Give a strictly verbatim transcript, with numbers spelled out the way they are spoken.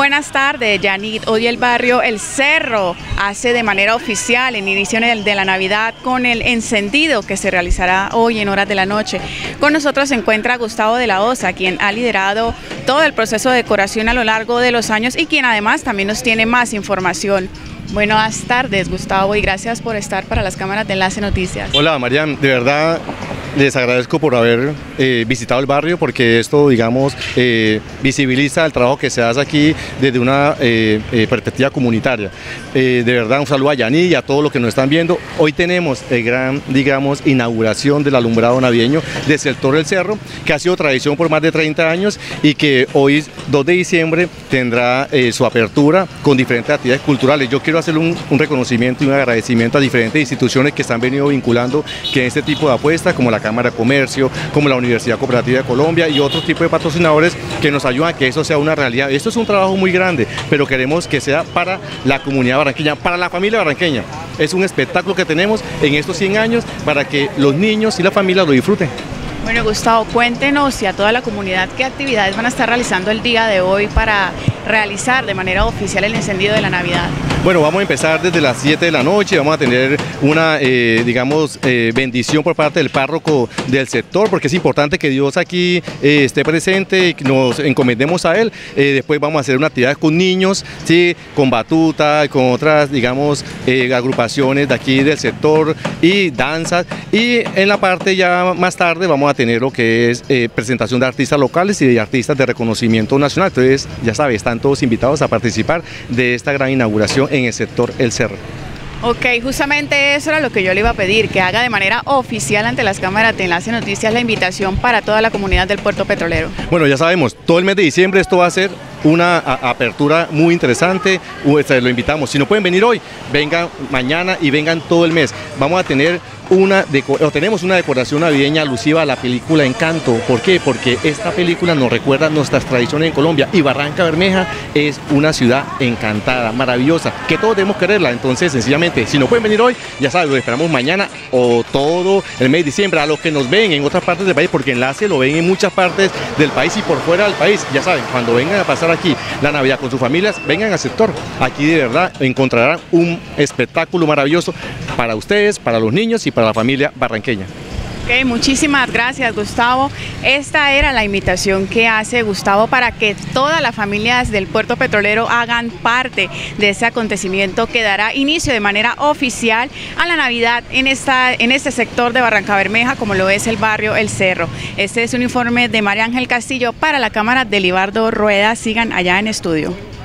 Buenas tardes, Yaní. Hoy el barrio El Cerro hace de manera oficial el inicio de la Navidad con el encendido que se realizará hoy en horas de la noche. Con nosotros se encuentra Gustavo de la Osa, quien ha liderado todo el proceso de decoración a lo largo de los años y quien además también nos tiene más información. Buenas tardes, Gustavo, y gracias por estar para las cámaras de Enlace Noticias. Hola, Mariana, de verdad les agradezco por haber eh, visitado el barrio, porque esto, digamos, eh, visibiliza el trabajo que se hace aquí desde una eh, eh, perspectiva comunitaria. Eh, de verdad, un saludo a Yaní y a todos los que nos están viendo. Hoy tenemos el gran, digamos, inauguración del alumbrado navideño del sector del Cerro, que ha sido tradición por más de treinta años y que hoy, dos de diciembre, tendrá eh, su apertura con diferentes actividades culturales. Yo quiero hacer un, un reconocimiento y un agradecimiento a diferentes instituciones que se han venido vinculando que este tipo de apuestas, como la Cámara de Comercio, como la Universidad Cooperativa de Colombia y otro tipo de patrocinadores que nos ayudan a que eso sea una realidad. Esto es un trabajo muy grande, pero queremos que sea para la comunidad barranqueña, para la familia barranqueña. Es un espectáculo que tenemos en estos cien años para que los niños y la familia lo disfruten. Bueno, Gustavo, cuéntenos y a toda la comunidad qué actividades van a estar realizando el día de hoy para realizar de manera oficial el encendido de la Navidad. Bueno, vamos a empezar desde las siete de la noche, vamos a tener una, eh, digamos, eh, bendición por parte del párroco del sector, porque es importante que Dios aquí eh, esté presente y que nos encomendemos a Él. Eh, después vamos a hacer una actividad con niños, ¿sí?, con batuta, con otras, digamos, eh, agrupaciones de aquí del sector y danzas. Y en la parte ya más tarde vamos a tener lo que es eh, presentación de artistas locales y de artistas de reconocimiento nacional. Entonces, ya sabes, están todos invitados a participar de esta gran inauguración en el sector El Cerro. Ok, justamente eso era lo que yo le iba a pedir, que haga de manera oficial ante las cámaras de Enlace Noticias la invitación para toda la comunidad del puerto petrolero. Bueno, ya sabemos, todo el mes de diciembre esto va a ser una apertura muy interesante, lo invitamos. Si no pueden venir hoy, vengan mañana y vengan todo el mes. Vamos a tener una o tenemos una decoración navideña alusiva a la película Encanto. ¿Por qué? Porque esta película nos recuerda nuestras tradiciones en Colombia y Barrancabermeja es una ciudad encantada, maravillosa, que todos debemos quererla. Entonces, sencillamente, si no pueden venir hoy, ya saben, lo esperamos mañana o todo el mes de diciembre. A los que nos ven en otras partes del país, porque Enlace lo ven en muchas partes del país y por fuera del país, ya saben, cuando vengan a pasar aquí la Navidad con sus familias, vengan al sector. Aquí de verdad encontrarán un espectáculo maravilloso para ustedes, para los niños y para la familia barranqueña. Ok, muchísimas gracias, Gustavo. Esta era la invitación que hace Gustavo para que todas las familias del puerto petrolero hagan parte de ese acontecimiento que dará inicio de manera oficial a la Navidad en, esta, en este sector de Barrancabermeja, como lo es el barrio El Cerro. Este es un informe de María Ángel Castillo para la cámara de Libardo Rueda. Sigan allá en estudio.